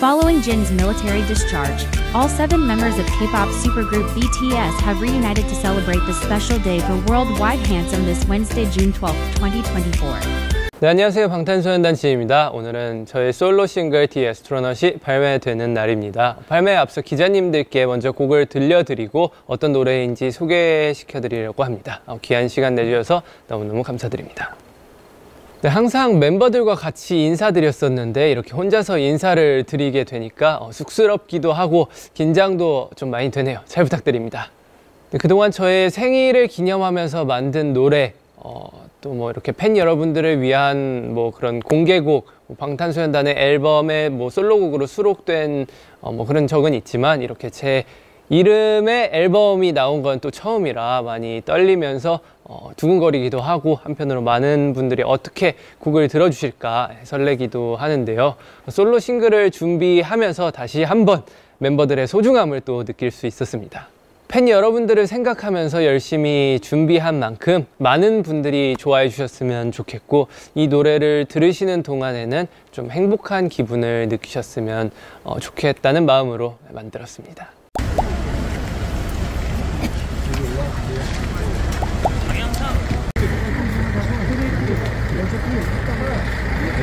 Following Jin's military discharge, all 7 members of K-pop supergroup BTS have reunited to celebrate this special day for worldwide handsome this Wednesday, June 12, 2024. 네, 안녕하세요. 방탄소년단 진입니다. 오늘은 저의 솔로 싱글 The Astronaut이 발매되는 날입니다. 발매에 앞서 기자님들께 먼저 곡을 들려드리고 어떤 노래인지 소개시켜드리려고 합니다. 귀한 시간 내주셔서 너무너무 감사드립니다. 네, 항상 멤버들과 같이 인사드렸었는데 이렇게 혼자서 인사를 드리게 되니까 쑥스럽기도 하고 긴장도 좀 많이 되네요. 잘 부탁드립니다. 네, 그동안 저의 생일을 기념하면서 만든 노래 또 뭐 이렇게 팬 여러분들을 위한 뭐 그런 공개곡, 방탄소년단의 앨범에 뭐 솔로곡으로 수록된 뭐 그런 적은 있지만 이렇게 제 이름의 앨범이 나온 건 또 처음이라 많이 떨리면서 두근거리기도 하고 한편으로 많은 분들이 어떻게 곡을 들어주실까 설레기도 하는데요. 솔로 싱글을 준비하면서 다시 한번 멤버들의 소중함을 또 느낄 수 있었습니다. 팬 여러분들을 생각하면서 열심히 준비한 만큼 많은 분들이 좋아해 주셨으면 좋겠고 이 노래를 들으시는 동안에는 좀 행복한 기분을 느끼셨으면 좋겠다는 마음으로 만들었습니다.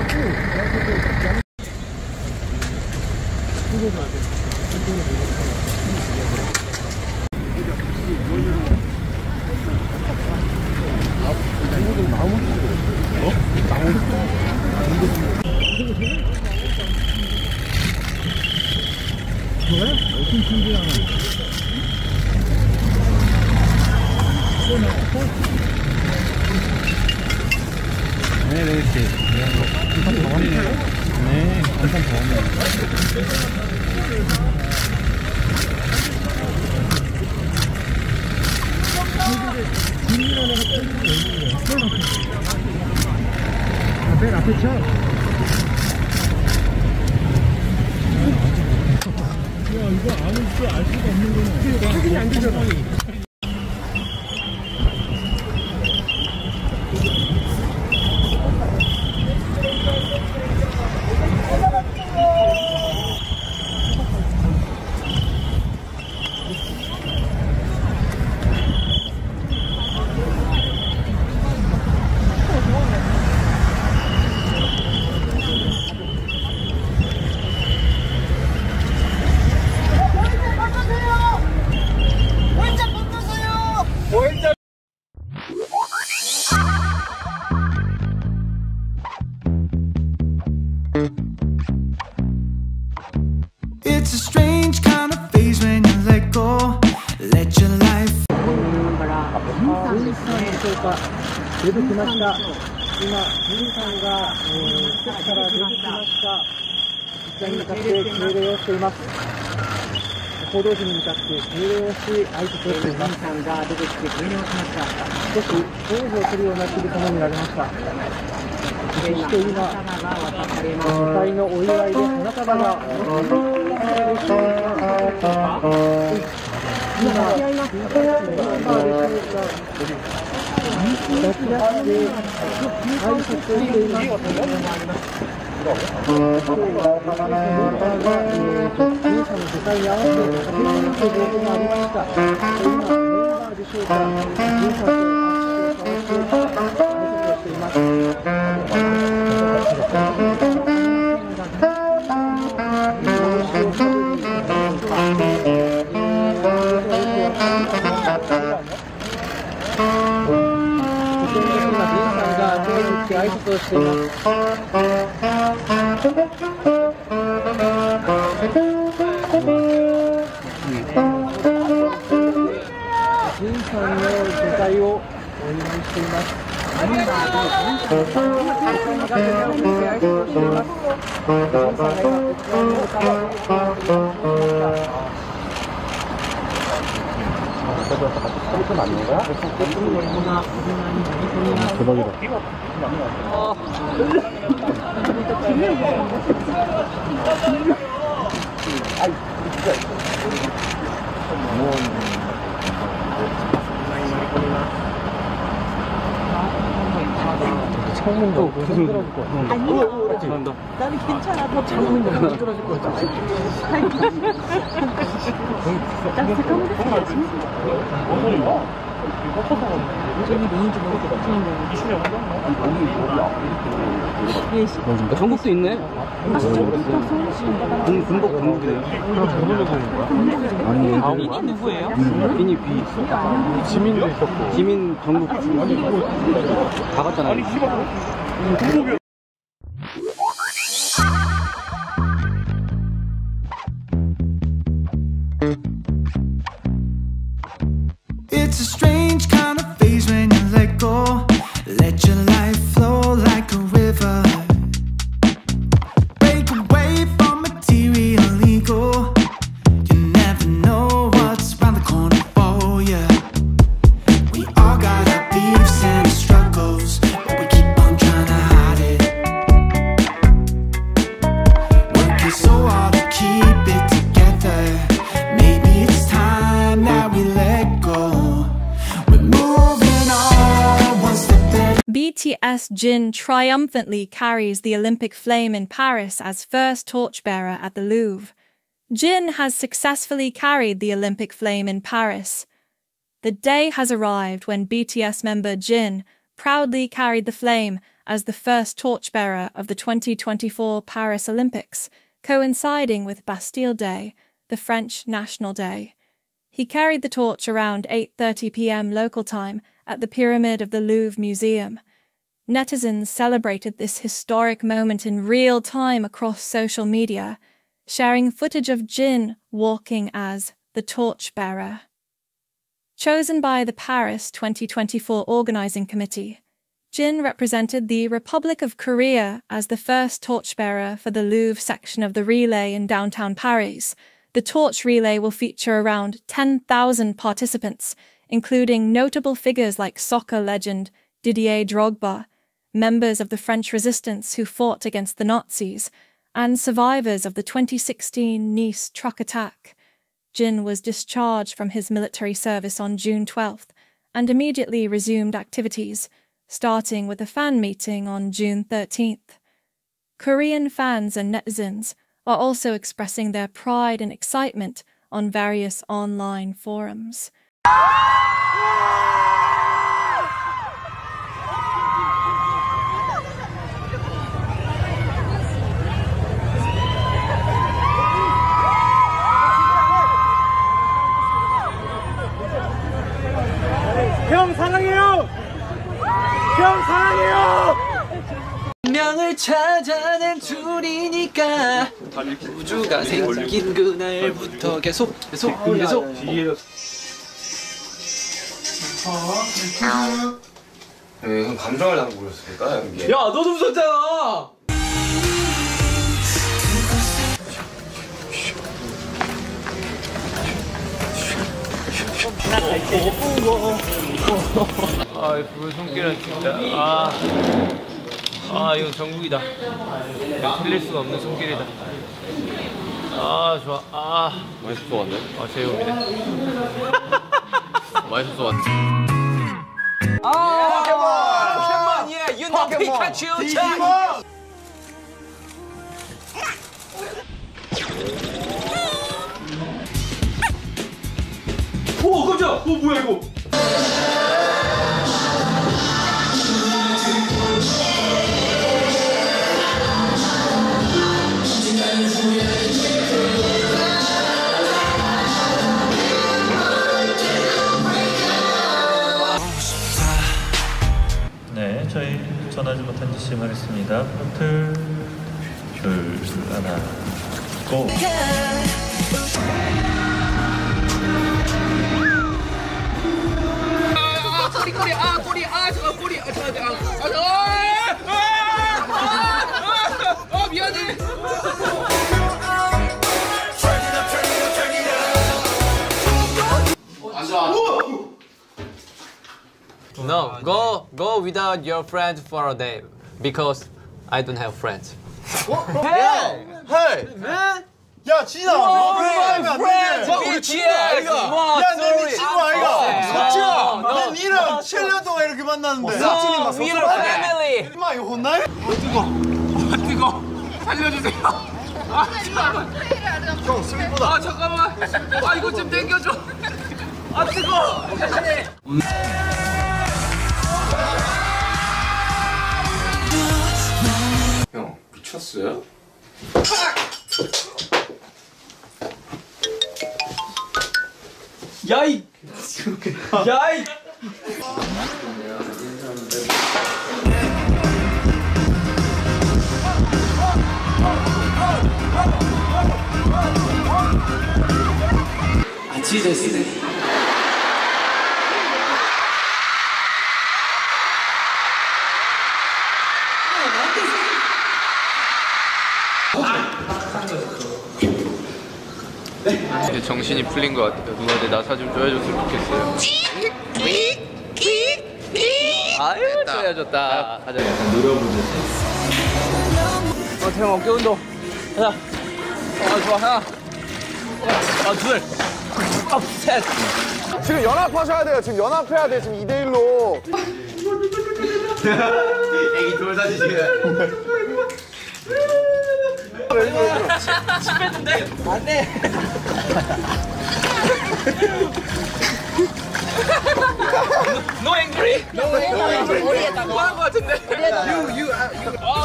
아, 해야지. 나는 괜찮아. 더 참는 거 미끄러질 것 같아. 전국도 있네. 군복이네요. 아니, 이 누구예요? 빈이 비. 지민도 있었고. 지민 전국 다 갔잖아요. It's a strange kind of phase when you let go. Let your life flow like a river. Break away from material ego. You never know what's around the corner for ya. We all got our beefs and our struggles, but we keep on trying to hide it. Working so hard to keep it together. Maybe it's time that we let go. BTS Jin triumphantly carries the Olympic flame in Paris as first torchbearer at the Louvre. Jin has successfully carried the Olympic flame in Paris. The day has arrived when BTS member Jin proudly carried the flame as the first torchbearer of the 2024 Paris Olympics, coinciding with Bastille Day, the French National Day. He carried the torch around 8:30 p.m. local time at the Pyramid of the Louvre Museum. Netizens celebrated this historic moment in real time across social media, sharing footage of Jin walking as the torchbearer. Chosen by the Paris 2024 Organizing Committee, Jin represented the Republic of Korea as the first torchbearer for the Louvre section of the relay in downtown Paris. The torch relay will feature around 10,000 participants, including notable figures like soccer legend Didier Drogba, members of the French resistance who fought against the Nazis, and survivors of the 2016 Nice truck attack. Jin was discharged from his military service on June 12th and immediately resumed activities, starting with a fan meeting on June 13th. Korean fans and netizens are also expressing their pride and excitement on various online forums. 명을 찾아낸 둘이니까 우주가 생긴 그날부터 계속 네, 감정을 담고 그랬으니까 이게. 야, 너도 웃었잖아! 아, 불 손길은 진짜. 아, 이거 전국이다. 이거 틀릴 수가 없는 손길이다. 아, 좋아. 아, 맛있을 것 같네. 아, 제이홉이네. 맛있었어 완전. 아, 포켓몬! 예, you know 피카츄 차! 오, 깜짝이야! 오, 뭐야 이거? 저희 전하지 못한 지심 하겠습니다. 포틀 줄 하나 고! 아! 꼬리! 아! 꼬리! 아! 저거 꼬리! 아! 저거! 아! 미안해! No, go without your friends for a day because I don't have friends. Hey, man! 야, 진아, 왜 friends? 우리 친구야, 이거. 야, 내 친구야, 이거. 석진아, 난 니랑 7년 동안 이렇게 만났는데. 석진이 막 family. 이마 이거 혼날? 뜨거. 이거 살려주세요. 아 잠깐만. 형 수비보다. 아 잠깐만. 아 이거 좀 당겨줘. 아 뜨거. 형 미쳤어요? 야이. 야이. 아치 됐네. 이제 정신이 풀린 것 같아요. 누나한테 나 사진 좀 해줬으면 좋겠어요. 아유 좋아야 좋다. 가자. 노려보자. 어 태영 어깨 운동. 하나. 아 좋아 하나. 아 둘. 아 셋. 지금 연합하셔야 돼요. 지금 연합해야 돼. 지금 2대1로. 애기 돌 사주시면. 침 뱉는데? 안 돼. No angry? No angry. 머리에다가. 뭐 하는 거 같은데? You. 아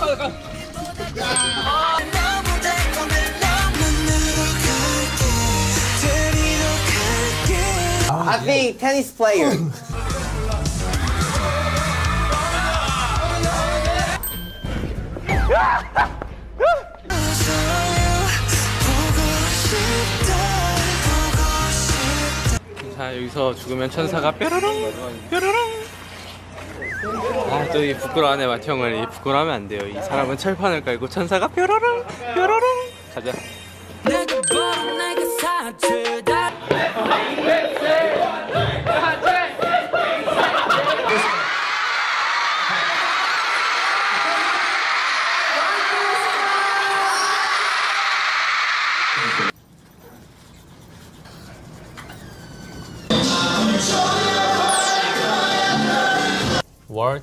잠깐. 아. I think tennis player. 자 여기서 죽으면 천사가 뾰로롱 뾰로롱. 아 또 이 부끄러워하네 마티형을. 이 부끄러워하면 안 돼요. 이 사람은 철판을 깔고 천사가 뾰로롱 뾰로롱. 가자. World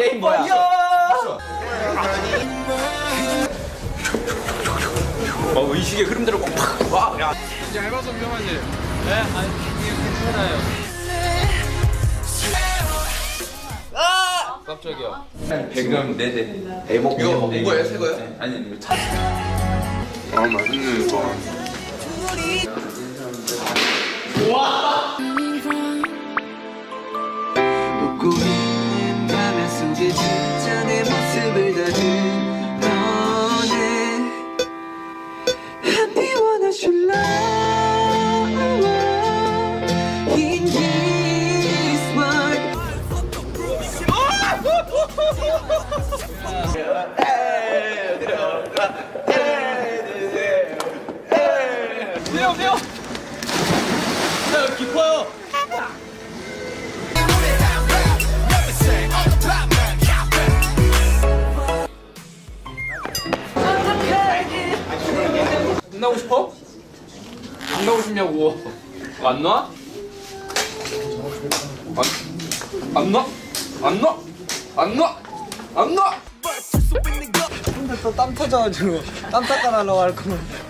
얘 뭐야? 어, 의식의 흐름대로 꼭 팍! 와! 야! 이제 얇아서 위험하지? 네? 아니, 이게 괜찮아요. 아! 깜짝이야. 배경 4대. 애복 이거 먹은 거예요? 새 거예요? 아니, 이거 차. 아, 맛있네, 이거. 와! 진짜 내 모습을 다들 너네 Happy one as you love in this world. 돼요 돼요. 나 기뻐요. 안 나오고 싶어? 안 나오고 싶냐고. 안 나? 안 나? 안 나? 안 나? 안 나? 근데 또 땀 터져가지고 땀 닦아달라고 할 거면